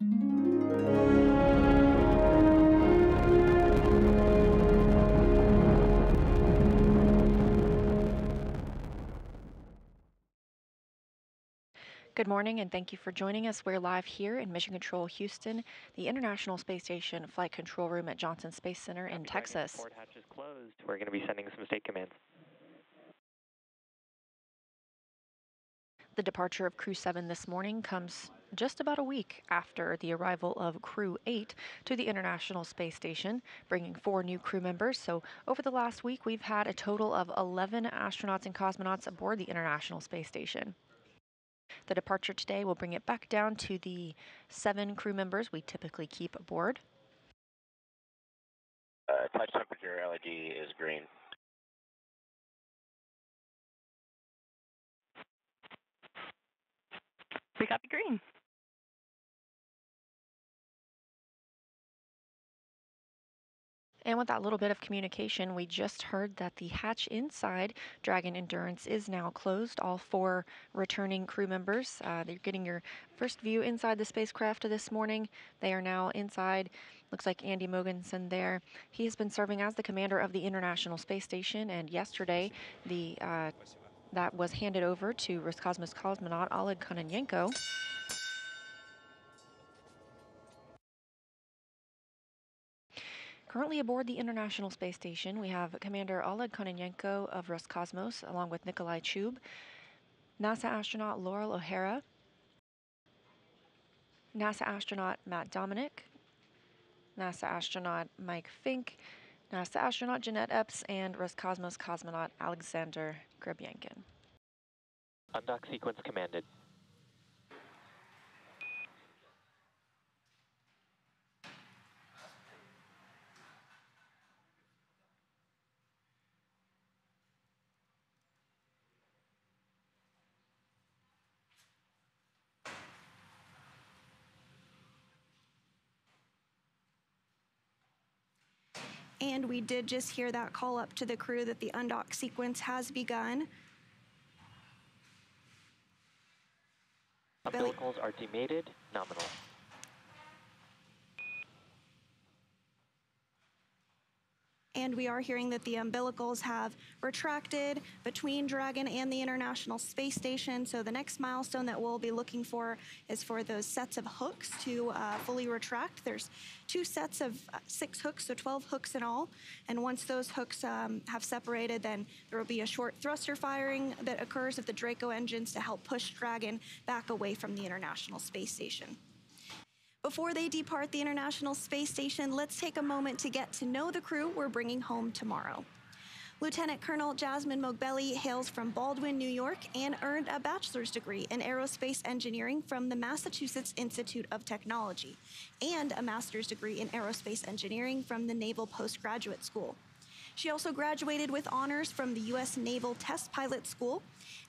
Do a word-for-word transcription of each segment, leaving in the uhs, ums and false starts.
Good morning, and thank you for joining us. We're live here in Mission Control Houston, the International Space Station Flight Control Room at Johnson Space Center in Texas. Port hatch is closed. We're going to be sending some state commands. The departure of Crew seven this morning comes just about a week after the arrival of Crew eight to the International Space Station, bringing four new crew members. So over the last week, we've had a total of eleven astronauts and cosmonauts aboard the International Space Station. The departure today will bring it back down to the seven crew members we typically keep aboard. Uh, touch temperature L E D is green. We copy green. And with that little bit of communication, we just heard that the hatch inside Dragon Endurance is now closed. All four returning crew members, uh, they're getting your first view inside the spacecraft this morning. They are now inside. Looks like Andy Mogensen there. He has been serving as the commander of the International Space Station, and yesterday the uh, that was handed over to Roscosmos cosmonaut Oleg Kononenko. Currently aboard the International Space Station, we have Commander Oleg Kononenko of Roscosmos, along with Nikolai Chub, NASA astronaut Laurel O'Hara, NASA astronaut Matt Dominick, NASA astronaut Mike Fink, NASA astronaut Jeanette Epps, and Roscosmos cosmonaut Alexander Grebyankin. Undock sequence commanded. And we did just hear that call up to the crew that the undock sequence has begun. Umbilicals are demated, nominal. And we are hearing that the umbilicals have retracted between Dragon and the International Space Station. So the next milestone that we'll be looking for is for those sets of hooks to uh, fully retract. There's two sets of six hooks, so twelve hooks in all. And once those hooks um, have separated, then there will be a short thruster firing that occurs of the Draco engines to help push Dragon back away from the International Space Station. Before they depart the International Space Station, let's take a moment to get to know the crew we're bringing home tomorrow. Lieutenant Colonel Jasmin Moghbeli hails from Baldwin, New York, and earned a bachelor's degree in aerospace engineering from the Massachusetts Institute of Technology, and a master's degree in aerospace engineering from the Naval Postgraduate School. She also graduated with honors from the U S Naval Test Pilot School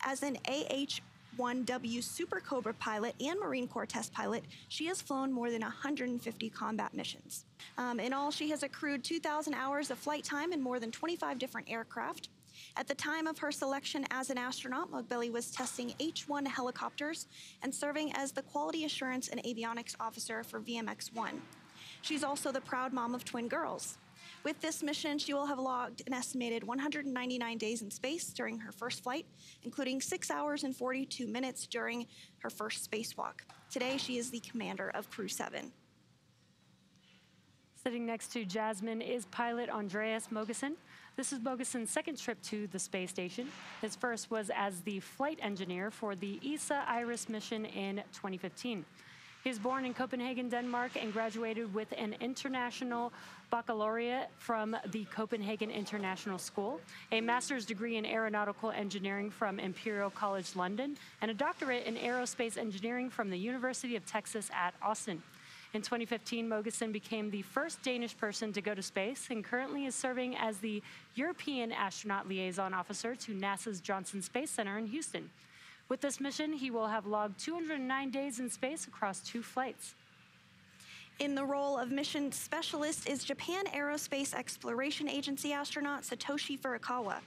as an A H one W Super Cobra pilot and Marine Corps test pilot. She has flown more than one hundred fifty combat missions. Um, in all, she has accrued two thousand hours of flight time in more than twenty-five different aircraft. At the time of her selection as an astronaut, Moghbeli was testing H one helicopters and serving as the quality assurance and avionics officer for V M X one. She's also the proud mom of twin girls. With this mission, she will have logged an estimated one hundred ninety-nine days in space during her first flight, including six hours and forty-two minutes during her first spacewalk. Today, she is the commander of Crew seven. Sitting next to Jasmin is pilot Andreas Mogensen. This is Mogensen's second trip to the space station. His first was as the flight engineer for the E S A IRIS mission in twenty fifteen. He was born in Copenhagen, Denmark, and graduated with an international baccalaureate from the Copenhagen International School, a master's degree in aeronautical engineering from Imperial College London, and a doctorate in aerospace engineering from the University of Texas at Austin. In twenty fifteen, Mogensen became the first Danish person to go to space and currently is serving as the European Astronaut Liaison Officer to NASA's Johnson Space Center in Houston. With this mission, he will have logged two hundred nine days in space across two flights. In the role of mission specialist is Japan Aerospace Exploration Agency astronaut Satoshi Furukawa.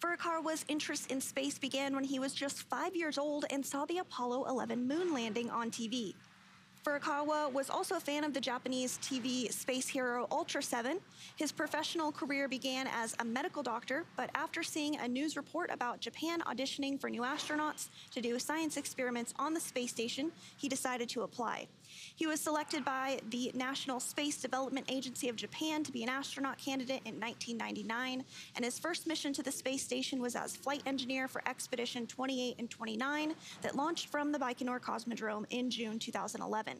Furukawa's interest in space began when he was just five years old and saw the Apollo eleven moon landing on T V. Furukawa was also a fan of the Japanese T V space hero Ultra seven. His professional career began as a medical doctor, but after seeing a news report about Japan auditioning for new astronauts to do science experiments on the space station, he decided to apply. He was selected by the National Space Development Agency of Japan to be an astronaut candidate in nineteen ninety-nine, and his first mission to the space station was as flight engineer for Expedition twenty-eight and twenty-nine that launched from the Baikonur Cosmodrome in June two thousand eleven.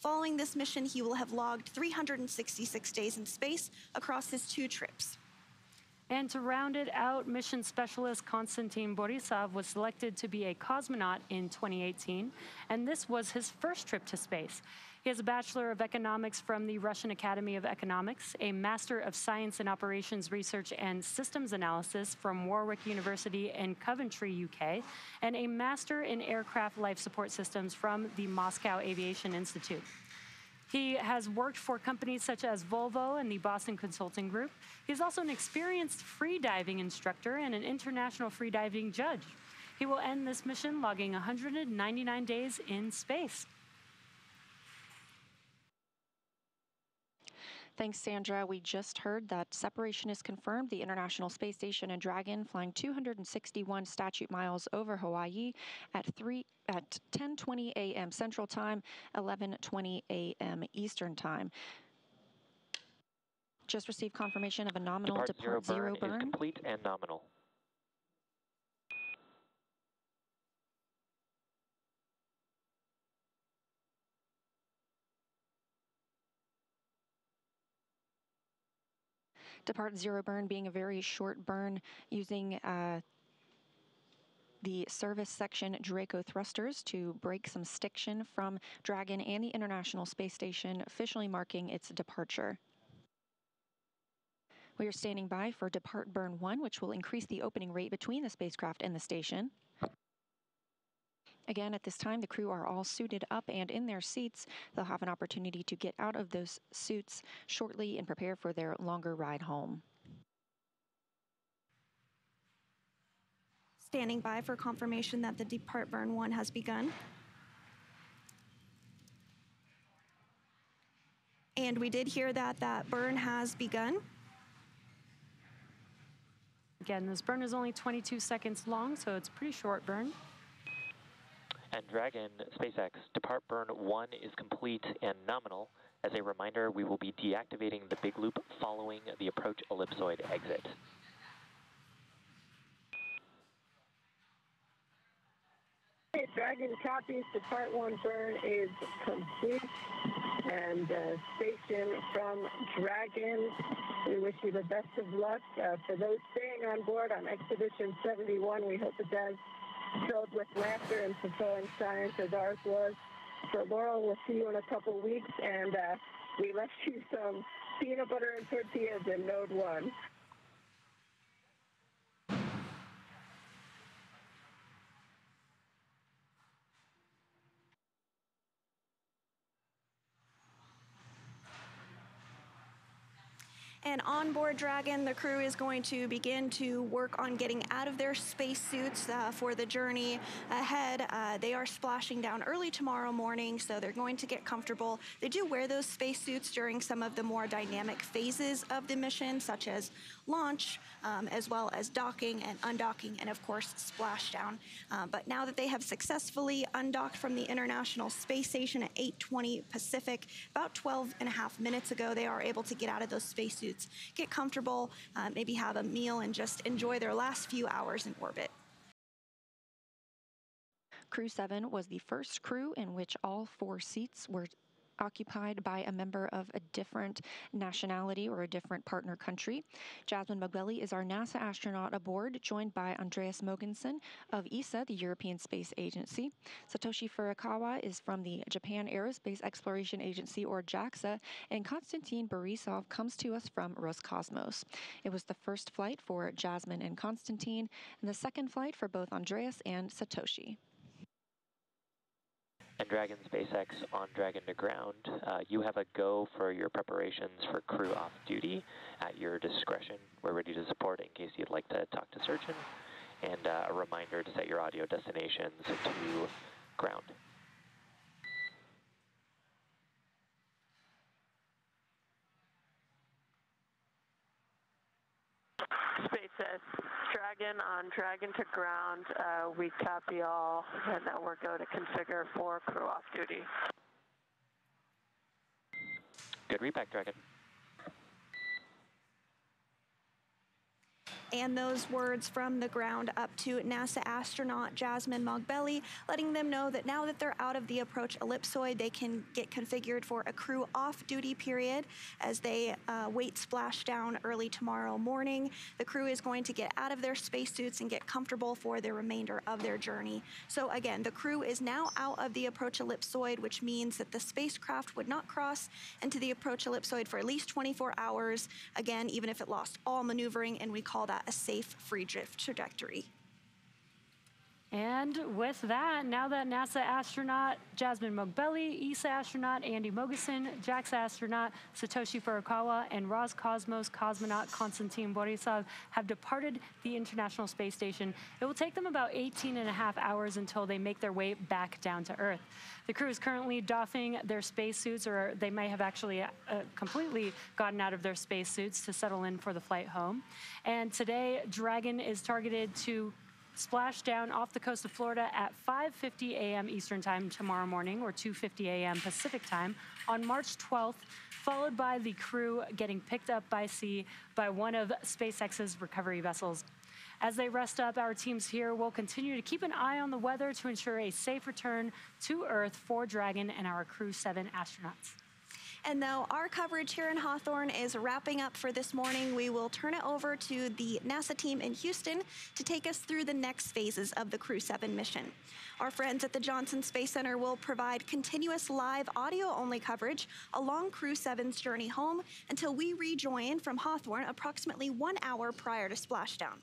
Following this mission, he will have logged three hundred sixty-six days in space across his two trips. And to round it out, mission specialist Konstantin Borisov was selected to be a cosmonaut in twenty eighteen, and this was his first trip to space. He has a Bachelor of Economics from the Russian Academy of Economics, a Master of Science in Operations Research and Systems Analysis from Warwick University in Coventry, U K, and a Master in Aircraft Life Support Systems from the Moscow Aviation Institute. He has worked for companies such as Volvo and the Boston Consulting Group. He's also an experienced freediving instructor and an international freediving judge. He will end this mission logging one hundred ninety-nine days in space. Thanks, Sandra. We just heard that separation is confirmed. The International Space Station and Dragon flying two hundred sixty-one statute miles over Hawaii at three at ten twenty a m Central Time, eleven twenty a m Eastern Time. Just received confirmation of a nominal depart, depart zero, zero burn. burn. Is complete and nominal. Depart zero burn being a very short burn using uh, the service section Draco thrusters to break some stiction from Dragon and the International Space Station, officially marking its departure. We are standing by for depart burn one, which will increase the opening rate between the spacecraft and the station. Again, at this time, the crew are all suited up and in their seats. They'll have an opportunity to get out of those suits shortly and prepare for their longer ride home. Standing by for confirmation that the Depart Burn one has begun. And we did hear that that burn has begun. Again, this burn is only twenty-two seconds long, so it's a pretty short burn. And Dragon, SpaceX, Depart Burn one is complete and nominal. As a reminder, we will be deactivating the big loop following the approach ellipsoid exit. Dragon copies, Depart one burn is complete. And uh, station from Dragon, we wish you the best of luck. Uh, for those staying on board on Expedition seventy-one, we hope it does. Filled with laughter and fulfilling science as ours was. For Laurel, we'll see you in a couple weeks, and uh, we left you some peanut butter and tortillas in Node one. And on board Dragon, the crew is going to begin to work on getting out of their spacesuits uh, for the journey ahead. Uh, they are splashing down early tomorrow morning, so they're going to get comfortable. They do wear those spacesuits during some of the more dynamic phases of the mission, such as launch, um, as well as docking and undocking, and of course, splashdown. Uh, but now that they have successfully undocked from the International Space Station at eight twenty Pacific, about twelve and a half minutes ago, they are able to get out of those spacesuits, get comfortable, uh, maybe have a meal, and just enjoy their last few hours in orbit. Crew seven was the first crew in which all four seats were occupied by a member of a different nationality or a different partner country. Jasmin Moghbeli is our NASA astronaut aboard, joined by Andreas Mogensen of E S A, the European Space Agency. Satoshi Furukawa is from the Japan Aerospace Exploration Agency, or JAXA, and Konstantin Borisov comes to us from Roscosmos. It was the first flight for Jasmin and Konstantin, and the second flight for both Andreas and Satoshi. And Dragon, SpaceX, on Dragon to ground. Uh, you have a go for your preparations for crew off duty at your discretion. We're ready to support in case you'd like to talk to surgeon. And uh, a reminder to set your audio destinations to ground. Dragon on Dragon to ground. Uh, we copy all, and now we're going to configure for crew off duty. Good read back, Dragon. And those words from the ground up to NASA astronaut Jasmin Moghbeli, letting them know that now that they're out of the approach ellipsoid, they can get configured for a crew off-duty period as they uh, wait splashdown early tomorrow morning. The crew is going to get out of their spacesuits and get comfortable for the remainder of their journey. So again, the crew is now out of the approach ellipsoid, which means that the spacecraft would not cross into the approach ellipsoid for at least twenty-four hours, again, even if it lost all maneuvering, and we call that a safe free drift trajectory. And with that, now that NASA astronaut Jasmin Moghbeli, E S A astronaut Andy Mogensen, JAXA astronaut Satoshi Furukawa, and Roscosmos cosmonaut Konstantin Borisov have departed the International Space Station, it will take them about eighteen and a half hours until they make their way back down to Earth. The crew is currently doffing their spacesuits, or they may have actually uh, completely gotten out of their spacesuits to settle in for the flight home. And today, Dragon is targeted to splash down off the coast of Florida at five fifty a m Eastern Time tomorrow morning, or two fifty a m Pacific Time, on March twelfth, followed by the crew getting picked up by sea by one of SpaceX's recovery vessels. As they rest up, our teams here will continue to keep an eye on the weather to ensure a safe return to Earth for Dragon and our Crew seven astronauts. And though our coverage here in Hawthorne is wrapping up for this morning, we will turn it over to the NASA team in Houston to take us through the next phases of the Crew seven mission. Our friends at the Johnson Space Center will provide continuous live audio-only coverage along Crew seven's journey home until we rejoin from Hawthorne approximately one hour prior to splashdown.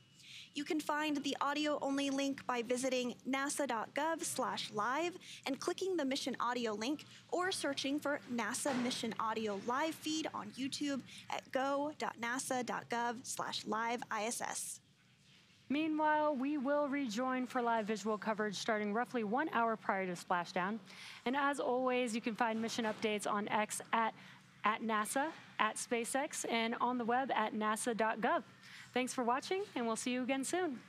You can find the audio-only link by visiting nasa dot gov slash live and clicking the Mission Audio link, or searching for NASA Mission Audio live feed on YouTube at go dot nasa dot gov slash live I S S. Meanwhile, we will rejoin for live visual coverage starting roughly one hour prior to splashdown. And as always, you can find mission updates on X at, at NASA, at SpaceX, and on the web at nasa dot gov. Thanks for watching, and we'll see you again soon.